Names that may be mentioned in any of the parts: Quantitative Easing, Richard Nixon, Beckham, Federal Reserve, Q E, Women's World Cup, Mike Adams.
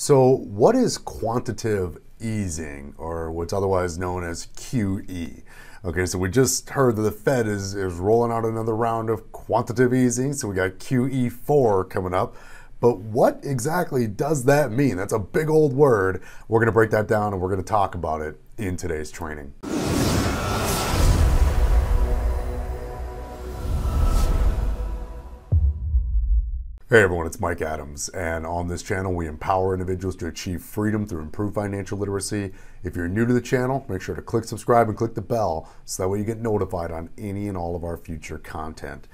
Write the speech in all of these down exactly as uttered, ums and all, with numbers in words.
So what is quantitative easing, or what's otherwise known as Q E? Okay, so we just heard that the Fed is, is rolling out another round of quantitative easing, so we got Q E four coming up. But what exactly does that mean? That's a big old word. We're gonna break that down and we're gonna talk about it in today's training. Hey everyone, it's Mike Adams, and on this channel we empower individuals to achieve freedom through improved financial literacy. If you're new to the channel, make sure to click subscribe and click the bell so that way you get notified on any and all of our future content.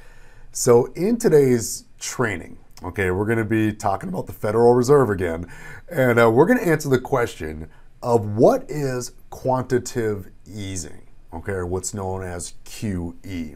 So in today's training, okay, we're going to be talking about the Federal Reserve again, and uh, we're going to answer the question of what is quantitative easing, okay, or what's known as Q E.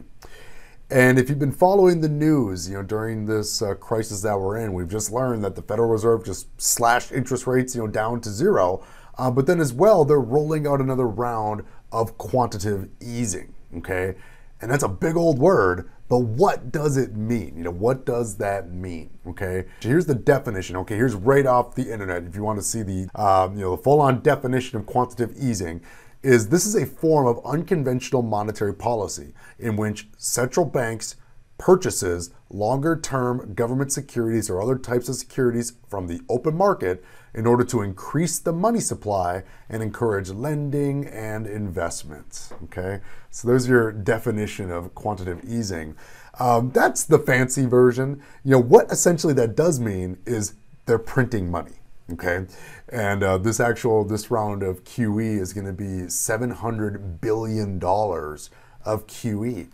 And if you've been following the news, you know, during this uh, crisis that we're in, we've just learned that the Federal Reserve just slashed interest rates, you know, down to zero. Uh, but then as well, they're rolling out another round of quantitative easing, okay? And that's a big old word, but what does it mean? You know, what does that mean, okay? So here's the definition, okay? Here's right off the internet. If you want to see the, uh, you know, the full-on definition of quantitative easing, is this is a form of unconventional monetary policy in which central banks purchases longer-term government securities or other types of securities from the open market in order to increase the money supply and encourage lending and investment, okay? So there's your definition of quantitative easing. Um, that's the fancy version. You know, what essentially that does mean is they're printing money. Okay, and uh, this actual, this round of Q E is gonna be seven hundred billion dollars of Q E.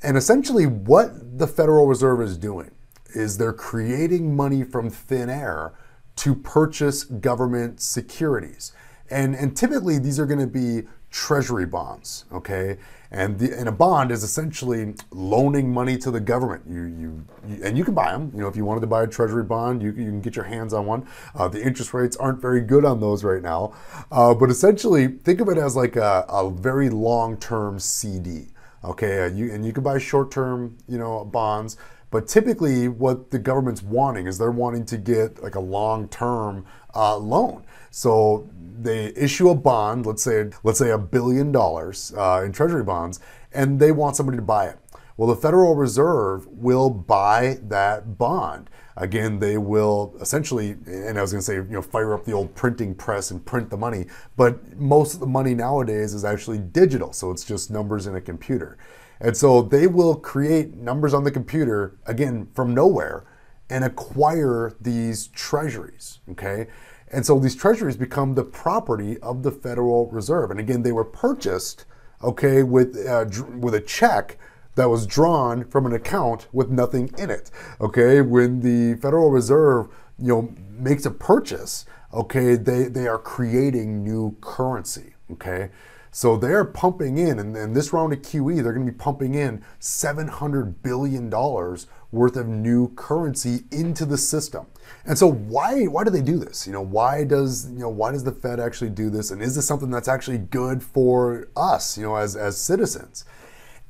And essentially what the Federal Reserve is doing is they're creating money from thin air to purchase government securities. And, and typically these are gonna be treasury bonds, okay? And, the, and a bond is essentially loaning money to the government. You, you, you, and you can buy them. You know, if you wanted to buy a treasury bond, you, you can get your hands on one. Uh, the interest rates aren't very good on those right now. Uh, but essentially, think of it as like a, a very long-term C D, okay? Uh, you, and you can buy short-term, you know, bonds. But typically what the government's wanting is they're wanting to get like a long-term uh, loan. So they issue a bond, let's say let's say a billion dollars uh, in treasury bonds, and they want somebody to buy it. Well, the Federal Reserve will buy that bond. Again, they will essentially, and I was gonna say, you know, fire up the old printing press and print the money, but most of the money nowadays is actually digital, so it's just numbers in a computer. And so they will create numbers on the computer, again, from nowhere, and acquire these treasuries, okay? And so these treasuries become the property of the Federal Reserve. And again, they were purchased, okay, with, uh, with a check that was drawn from an account with nothing in it, okay? When the Federal Reserve, you know, makes a purchase, okay, they, they are creating new currency, okay? So they're pumping in, and, and this round of Q E, they're gonna be pumping in seven hundred billion dollars worth of new currency into the system. And so why, why do they do this? You know, why does, you know, why does the Fed actually do this? And is this something that's actually good for us, you know, as, as citizens?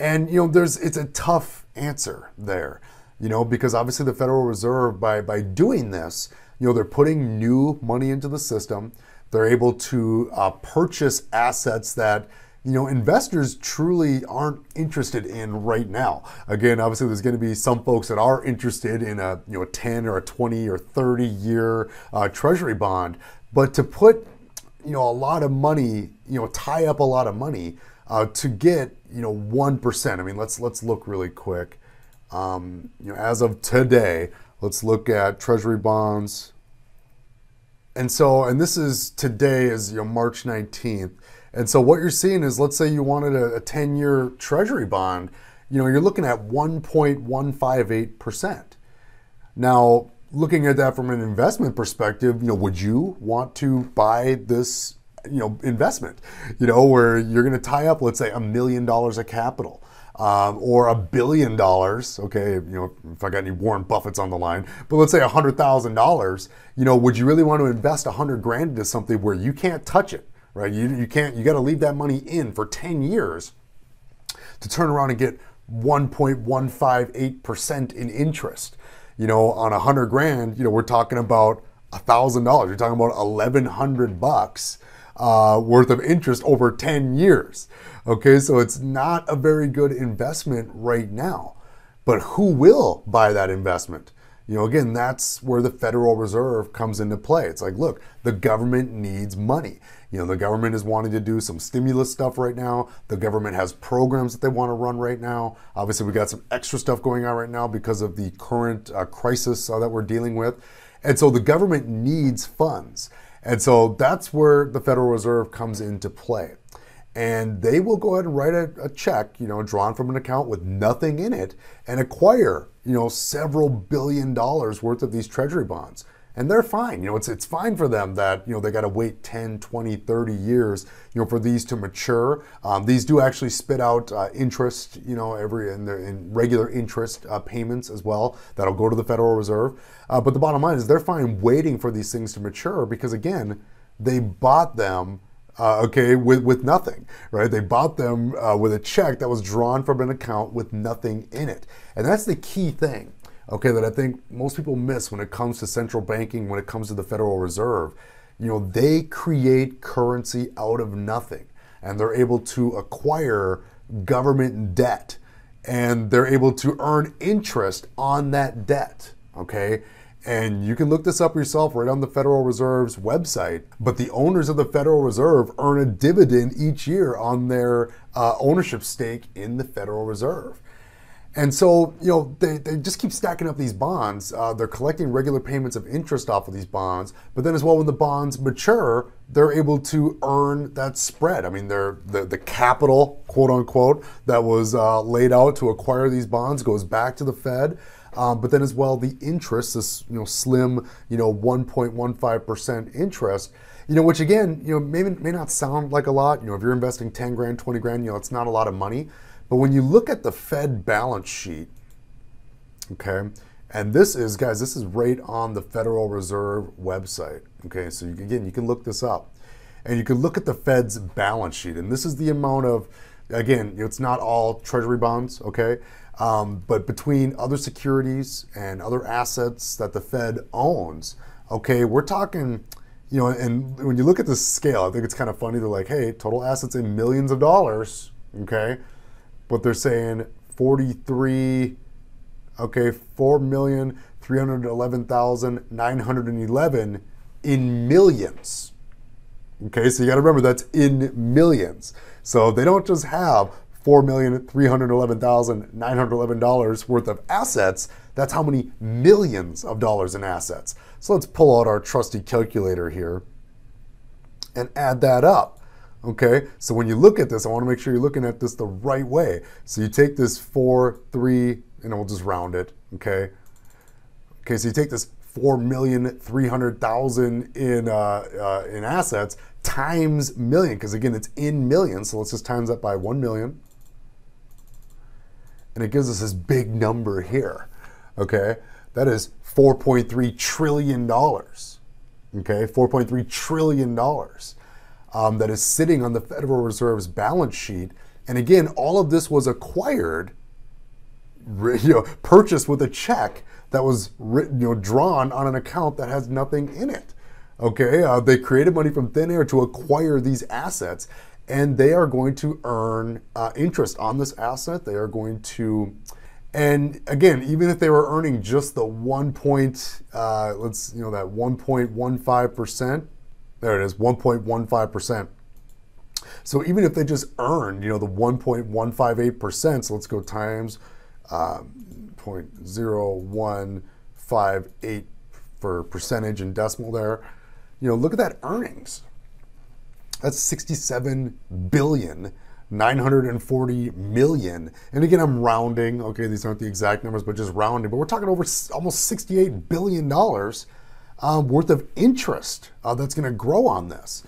And, you know, there's, it's a tough answer there, you know, because obviously the Federal Reserve, by, by doing this, you know, they're putting new money into the system. They're able to uh, purchase assets that, you know, investors truly aren't interested in right now. Again, obviously there's gonna be some folks that are interested in a, you know, a ten or a twenty or thirty year uh, treasury bond, but to put, you know, a lot of money, you know, tie up a lot of money uh, to get, you know, one percent. I mean, let's, let's look really quick. Um, you know, as of today, let's look at treasury bonds. And so, and this is, today is, you know, March nineteenth. And so what you're seeing is, let's say you wanted a, a ten year treasury bond, you know, you're looking at one point one five eight percent. Now, looking at that from an investment perspective, you know, would you want to buy this, you know, investment, you know, where you're gonna tie up, let's say a million dollars of capital? Um, or a billion dollars, okay, you know, if I got any Warren Buffett's on the line, but let's say a hundred thousand dollars, you know, would you really want to invest a hundred grand into something where you can't touch it, right? You, you can't, you got to leave that money in for ten years to turn around and get one point one five eight percent in interest, you know, on a hundred grand, you know, we're talking about a thousand dollars. You're talking about eleven hundred bucks uh, worth of interest over ten years. Okay, so it's not a very good investment right now. But who will buy that investment? You know, again, that's where the Federal Reserve comes into play. It's like, look, the government needs money. You know, the government is wanting to do some stimulus stuff right now. The government has programs that they want to run right now. Obviously, we got some extra stuff going on right now because of the current uh, crisis uh, that we're dealing with. And so the government needs funds. And so that's where the Federal Reserve comes into play. And they will go ahead and write a, a check, you know, drawn from an account with nothing in it, and acquire, you know, several billion dollars worth of these treasury bonds. And they're fine, you know, it's, it's fine for them that, you know, they got to wait ten, twenty, thirty years, you know, for these to mature. Um, these do actually spit out uh, interest, you know, every in, their, in regular interest uh, payments as well. That'll go to the Federal Reserve. Uh, but the bottom line is they're fine waiting for these things to mature because, again, they bought them Uh, okay, with, with nothing, right? They bought them uh, with a check that was drawn from an account with nothing in it. And that's the key thing, okay, that I think most people miss when it comes to central banking, when it comes to the Federal Reserve. You know, they create currency out of nothing, and they're able to acquire government debt, and they're able to earn interest on that debt, okay? And you can look this up yourself right on the Federal Reserve's website, but the owners of the Federal Reserve earn a dividend each year on their uh, ownership stake in the Federal Reserve. And so, you know, they, they just keep stacking up these bonds. Uh, they're collecting regular payments of interest off of these bonds, but then as well, when the bonds mature, they're able to earn that spread. I mean, they're, the, the capital, quote unquote, that was uh, laid out to acquire these bonds goes back to the Fed. Um, but then as well, the interest, this you know slim you know one point one five percent interest, you know, which again, you know, may, may not sound like a lot. You know, if you're investing ten grand, twenty grand, you know, it's not a lot of money. But when you look at the Fed balance sheet, okay, and this is, guys, this is right on the Federal Reserve website. Okay, so you can, again, you can look this up, and you can look at the Fed's balance sheet, and this is the amount of, again, you know, it's not all treasury bonds, okay. Um, but between other securities and other assets that the Fed owns, okay, we're talking, you know, and when you look at the scale, I think it's kind of funny. They're like, hey, total assets in millions of dollars, okay, but they're saying forty-three, okay, four million three hundred eleven thousand nine hundred eleven in millions. Okay, so you got to remember that's in millions. So they don't just have four million three hundred eleven thousand nine hundred eleven dollars worth of assets. That's how many millions of dollars in assets. So let's pull out our trusty calculator here and add that up. Okay, so when you look at this, I want to make sure you're looking at this the right way. So you take this four, three, and we'll just round it. Okay, okay, so you take this four million three hundred thousand in, uh, uh, in assets times million, because again, it's in millions. So let's just times that by one million. And it gives us this big number here, okay? That is four point three trillion dollars, okay? four point three trillion dollars um, that is sitting on the Federal Reserve's balance sheet. And again, all of this was acquired, you know, purchased with a check that was written, you know, drawn on an account that has nothing in it, okay? Uh, they created money from thin air to acquire these assets, and they are going to earn uh, interest on this asset. They are going to, and again, even if they were earning just the one point, uh, let's, you know, that one point one five percent, there it is, one point one five percent. So even if they just earned, you know, the one point one five eight percent, so let's go times um, zero point zero one five eight for percentage and decimal there, you know, look at that earnings. That's sixty-seven billion nine hundred forty million. And again, I'm rounding, okay, these aren't the exact numbers, but just rounding, but we're talking over almost sixty-eight billion dollars um, worth of interest uh, that's going to grow on this.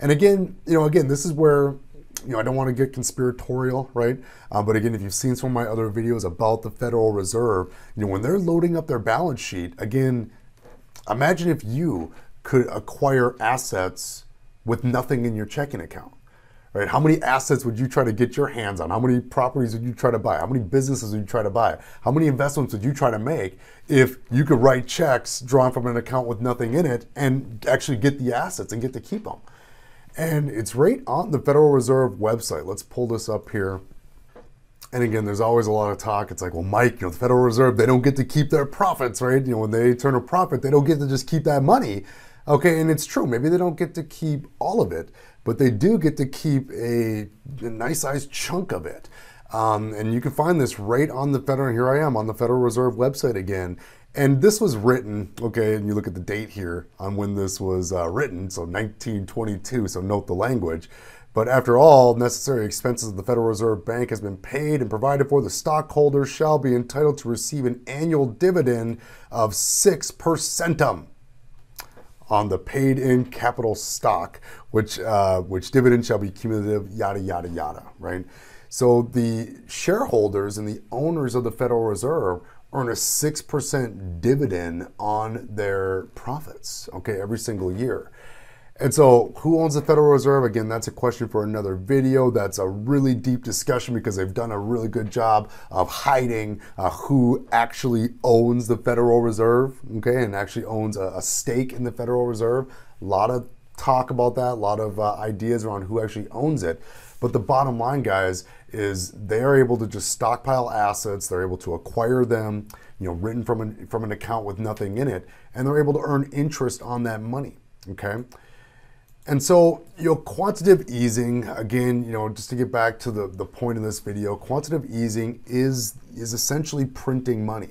And again, you know, again, this is where, you know, I don't want to get conspiratorial, right? Uh, but again, if you've seen some of my other videos about the Federal Reserve, you know, when they're loading up their balance sheet, again, imagine if you could acquire assets with nothing in your checking account, right? How many assets would you try to get your hands on? How many properties would you try to buy? How many businesses would you try to buy? How many investments would you try to make if you could write checks drawn from an account with nothing in it and actually get the assets and get to keep them? And it's right on the Federal Reserve website. Let's pull this up here. And again, there's always a lot of talk. It's like, well, Mike, you know, the Federal Reserve, they don't get to keep their profits, right? You know, when they turn a profit, they don't get to just keep that money. Okay, and it's true. Maybe they don't get to keep all of it, but they do get to keep a, a nice-sized chunk of it. Um, and you can find this right on the Federal, here I am on the Federal Reserve website again. And this was written, okay, and you look at the date here on when this was uh, written, so nineteen twenty-two, so note the language. But after all necessary expenses of the Federal Reserve Bank has been paid and provided for, the stockholders shall be entitled to receive an annual dividend of six percentum on the paid-in capital stock, which uh, which dividend shall be cumulative, yada, yada, yada, right? So the shareholders and the owners of the Federal Reserve earn a six percent dividend on their profits, okay, every single year. And so who owns the Federal Reserve? Again, that's a question for another video. That's a really deep discussion because they've done a really good job of hiding uh, who actually owns the Federal Reserve, okay, and actually owns a, a stake in the Federal Reserve. A lot of talk about that, a lot of uh, ideas around who actually owns it. But the bottom line, guys, is they are able to just stockpile assets. They're able to acquire them, you know, written from an, from an account with nothing in it, and they're able to earn interest on that money, okay? And so, you know, quantitative easing, again, you know, just to get back to the, the point of this video, quantitative easing is, is essentially printing money.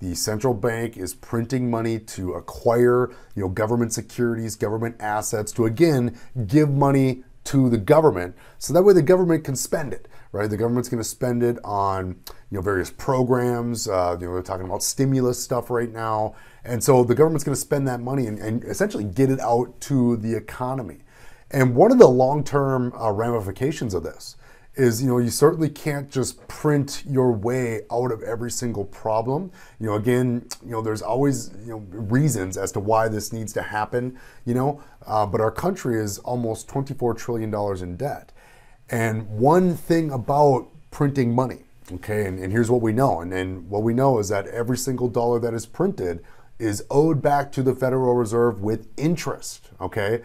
The central bank is printing money to acquire, you know, government securities, government assets, to again, give money to the government, so that way the government can spend it, right? The government's going to spend it on, you know, various programs. Uh, you know, we're talking about stimulus stuff right now, and so the government's going to spend that money and, and essentially get it out to the economy. And one of the long-term uh, ramifications of this is, you know, you certainly can't just print your way out of every single problem. You know, again, you know, there's always, you know, reasons as to why this needs to happen, you know, uh, but our country is almost twenty-four trillion dollars in debt. And one thing about printing money, okay, and, and here's what we know, and, and what we know is that every single dollar that is printed is owed back to the Federal Reserve with interest, okay?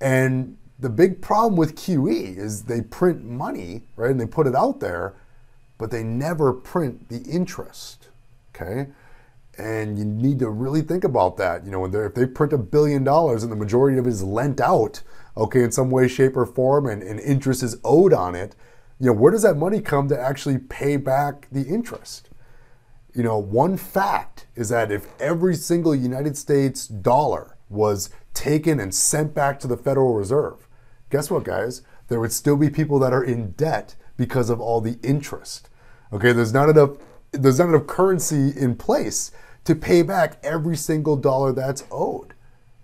And the big problem with Q E is they print money, right, and they put it out there, but they never print the interest, okay? And you need to really think about that. You know, when if they print a billion dollars and the majority of it is lent out, okay, in some way, shape, or form, and, and interest is owed on it, you know, where does that money come to actually pay back the interest? You know, one fact is that if every single United States dollar was taken and sent back to the Federal Reserve, guess what, guys? There would still be people that are in debt because of all the interest. Okay, there's not enough, there's not enough currency in place to pay back every single dollar that's owed.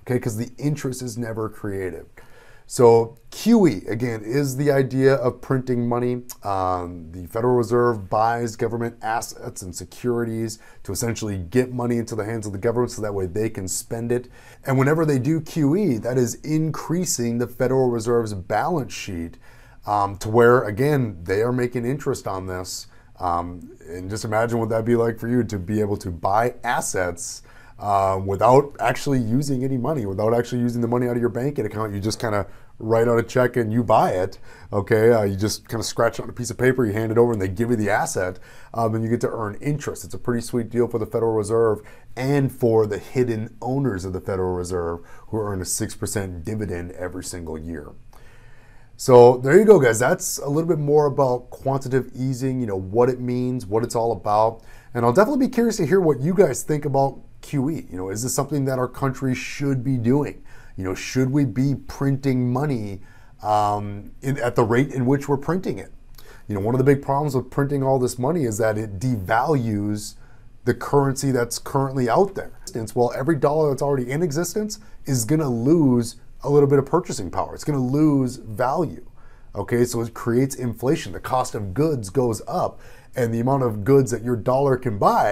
Okay, because the interest is never created. So Q E, again, is the idea of printing money. Um, the Federal Reserve buys government assets and securities to essentially get money into the hands of the government so that way they can spend it. And whenever they do Q E, that is increasing the Federal Reserve's balance sheet um, to where, again, they are making interest on this. Um, and just imagine what that'd be like for you to be able to buy assets Uh, without actually using any money, without actually using the money out of your bank account. You just kind of write out a check and you buy it, okay? Uh, you just kind of scratch on a piece of paper, you hand it over, and they give you the asset, um, and you get to earn interest. It's a pretty sweet deal for the Federal Reserve and for the hidden owners of the Federal Reserve who earn a six percent dividend every single year. So there you go, guys. That's a little bit more about quantitative easing, you know, what it means, what it's all about. And I'll definitely be curious to hear what you guys think about Q E. You know, is this something that our country should be doing? You know, should we be printing money um, in, at the rate in which we're printing it? You know, one of the big problems with printing all this money is that it devalues the currency that's currently out there. Well, every dollar that's already in existence is going to lose a little bit of purchasing power. It's going to lose value. Okay, so it creates inflation. The cost of goods goes up, and the amount of goods that your dollar can buy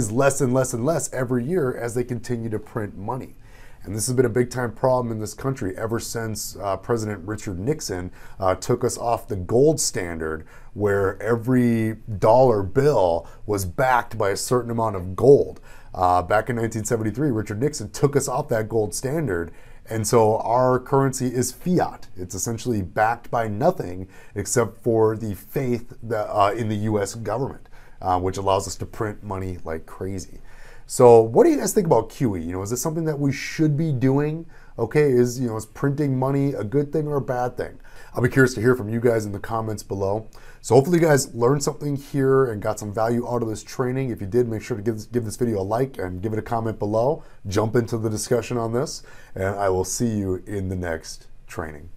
is less and less and less every year as they continue to print money. And this has been a big time problem in this country ever since uh, President Richard Nixon uh, took us off the gold standard, where every dollar bill was backed by a certain amount of gold. Uh, back in nineteen seventy-three, Richard Nixon took us off that gold standard. And so our currency is fiat. It's essentially backed by nothing except for the faith that, uh, in the U S government, uh, which allows us to print money like crazy. So what do you guys think about Q E? You know, is this something that we should be doing? Okay, is, you know, is printing money a good thing or a bad thing? I'll be curious to hear from you guys in the comments below. So hopefully you guys learned something here and got some value out of this training. If you did, make sure to give this, give this video a like and give it a comment below. Jump into the discussion on this, and I will see you in the next training.